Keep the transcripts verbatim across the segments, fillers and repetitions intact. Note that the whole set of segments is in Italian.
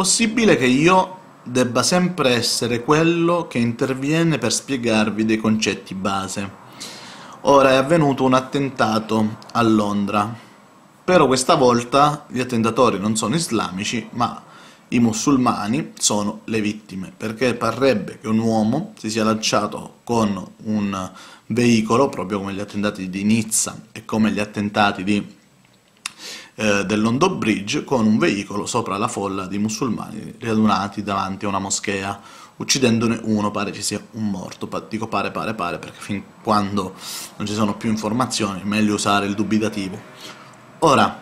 Possibile che io debba sempre essere quello che interviene per spiegarvi dei concetti base. Ora è avvenuto un attentato a Londra, però questa volta gli attentatori non sono islamici, ma i musulmani sono le vittime, perché parrebbe che un uomo si sia lanciato con un veicolo, proprio come gli attentati di Nizza e come gli attentati di del London Bridge, con un veicolo sopra la folla di musulmani radunati davanti a una moschea, uccidendone uno. Pare ci sia un morto, dico pare pare pare perché fin quando non ci sono più informazioni è meglio usare il dubitativo. Ora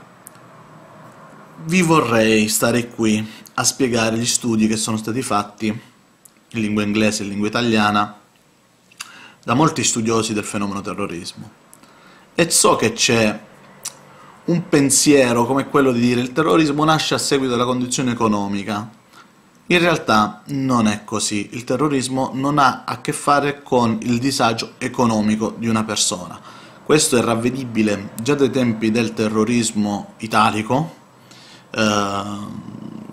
vi vorrei stare qui a spiegare gli studi che sono stati fatti in lingua inglese e in lingua italiana da molti studiosi del fenomeno terrorismo, e so che c'è un pensiero come quello di dire il terrorismo nasce a seguito della condizione economica. In realtà non è così, il terrorismo non ha a che fare con il disagio economico di una persona. Questo è ravvedibile già dai tempi del terrorismo italico, eh,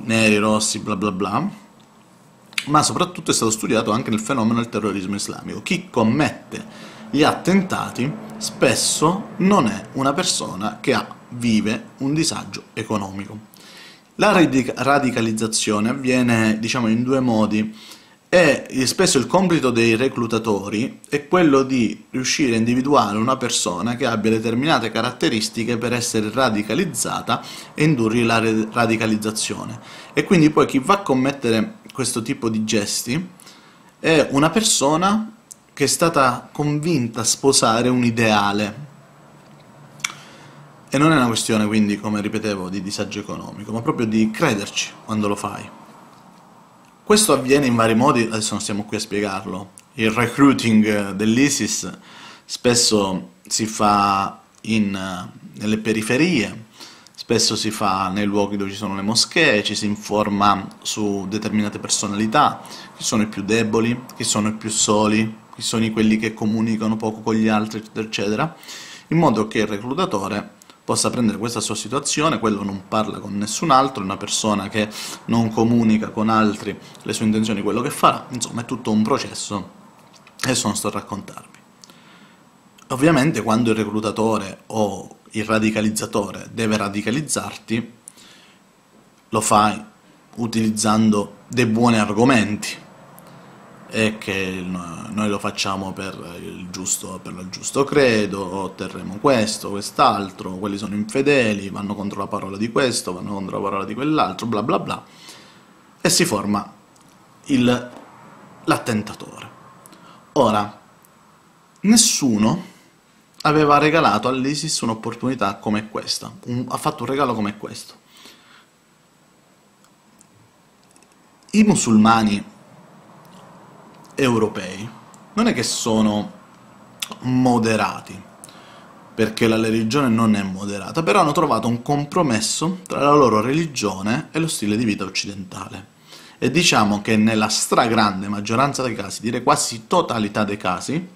neri, rossi, bla bla bla, ma soprattutto è stato studiato anche nel fenomeno del terrorismo islamico. Chi commette gli attentati spesso non è una persona che ha vive un disagio economico. La radic radicalizzazione avviene, diciamo, in due modi, e spesso il compito dei reclutatori è quello di riuscire a individuare una persona che abbia determinate caratteristiche per essere radicalizzata e indurre la radicalizzazione, e quindi poi chi va a commettere questo tipo di gesti è una persona che è stata convinta a sposare un ideale. E non è una questione, quindi, come ripetevo, di disagio economico, ma proprio di crederci quando lo fai. Questo avviene in vari modi, adesso non siamo qui a spiegarlo. Il recruiting dell'ISIS spesso si fa in, nelle periferie, spesso si fa nei luoghi dove ci sono le moschee, ci si informa su determinate personalità, chi sono i più deboli, chi sono i più soli, chi sono quelli che comunicano poco con gli altri, eccetera, in modo che il reclutatore possa prendere questa sua situazione, quello non parla con nessun altro, è una persona che non comunica con altri le sue intenzioni, quello che farà, insomma è tutto un processo, adesso non sto a raccontarvi. Ovviamente quando il reclutatore o il radicalizzatore deve radicalizzarti, lo fai utilizzando dei buoni argomenti, e che noi lo facciamo per il giusto, per il giusto credo, otterremo questo, quest'altro, quelli sono infedeli, vanno contro la parola di questo, vanno contro la parola di quell'altro, bla bla bla, e si forma l'attentatore. Ora, nessuno aveva regalato all'ISIS un'opportunità come questa, un, ha fatto un regalo come questo. I musulmani europei non è che sono moderati, perché la religione non è moderata, però hanno trovato un compromesso tra la loro religione e lo stile di vita occidentale, e diciamo che nella stragrande maggioranza dei casi, direi quasi totalità dei casi,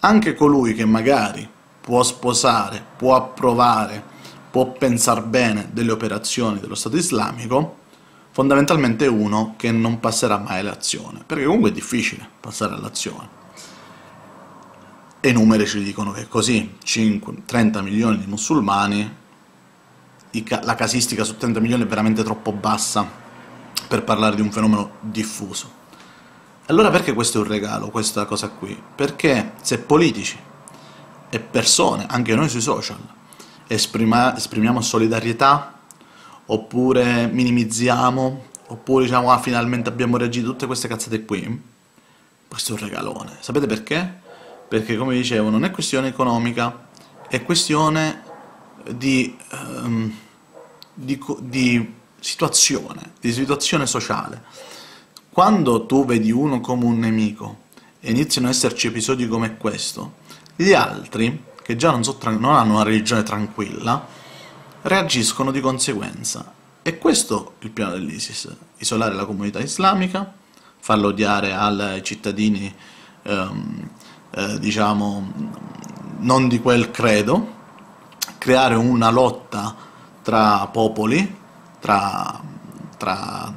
anche colui che magari può sposare, può approvare, può pensare bene delle operazioni dello Stato Islamico, fondamentalmente uno che non passerà mai all'azione, perché comunque è difficile passare all'azione, e i numeri ci dicono che è così. Trenta milioni di musulmani, la casistica su trenta milioni è veramente troppo bassa per parlare di un fenomeno diffuso. Allora perché questo è un regalo, questa cosa qui? Perché se politici e persone, anche noi sui social, esprima, esprimiamo solidarietà, oppure minimizziamo, oppure diciamo ah finalmente abbiamo reagito, tutte queste cazzate qui, questo è un regalone. Sapete perché? Perché come dicevo non è questione economica, è questione di, um, di, di situazione, di situazione sociale. Quando tu vedi uno come un nemico e iniziano ad esserci episodi come questo, gli altri, che già non, so, non hanno una religione tranquilla, reagiscono di conseguenza, e questo è il piano dell'ISIS: isolare la comunità islamica, farlo odiare ai cittadini ehm, eh, diciamo non di quel credo, creare una lotta tra popoli, tra, tra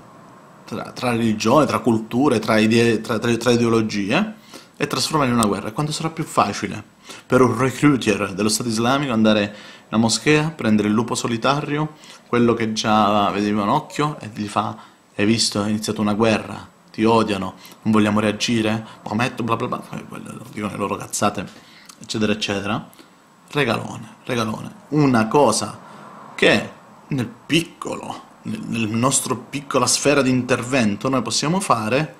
tra, tra religione, tra culture, tra, idee, tra, tra, tra ideologie, e trasformarla in una guerra. Quando sarà più facile per un recruiter dello Stato Islamico andare in una moschea, prendere il lupo solitario, quello che già vedeva un occhio, e gli fa: hai visto, è iniziata una guerra, ti odiano, non vogliamo reagire, prometto, bla bla bla, dicono le loro cazzate, eccetera eccetera. Regalone, regalone, una cosa che nel piccolo, nel nostro piccola sfera di intervento noi possiamo fare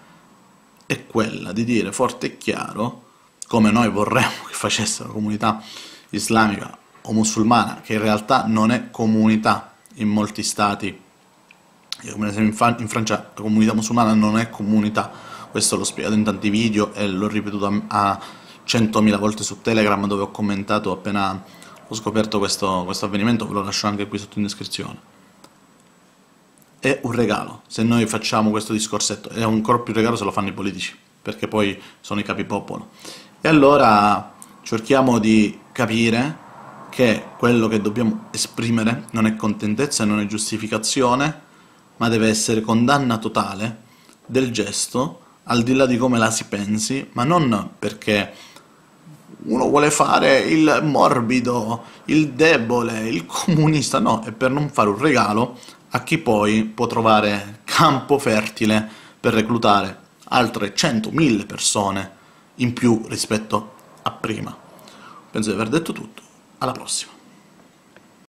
è quella di dire forte e chiaro come noi vorremmo che facesse la comunità islamica o musulmana, che in realtà non è comunità in molti stati, come ad esempio in Francia la comunità musulmana non è comunità, questo l'ho spiegato in tanti video e l'ho ripetuto a centomila volte su Telegram, dove ho commentato appena ho scoperto questo, questo avvenimento, ve lo lascio anche qui sotto in descrizione. È un regalo, se noi facciamo questo discorsetto, è ancora più regalo se lo fanno i politici, perché poi sono i capipopolo. E allora cerchiamo di capire che quello che dobbiamo esprimere non è contentezza, non è giustificazione, ma deve essere condanna totale del gesto, al di là di come la si pensi, ma non perché uno vuole fare il morbido, il debole, il comunista, no, è per non fare un regalo a chi poi può trovare campo fertile per reclutare altre centomila persone in più rispetto a prima. Penso di aver detto tutto, alla prossima.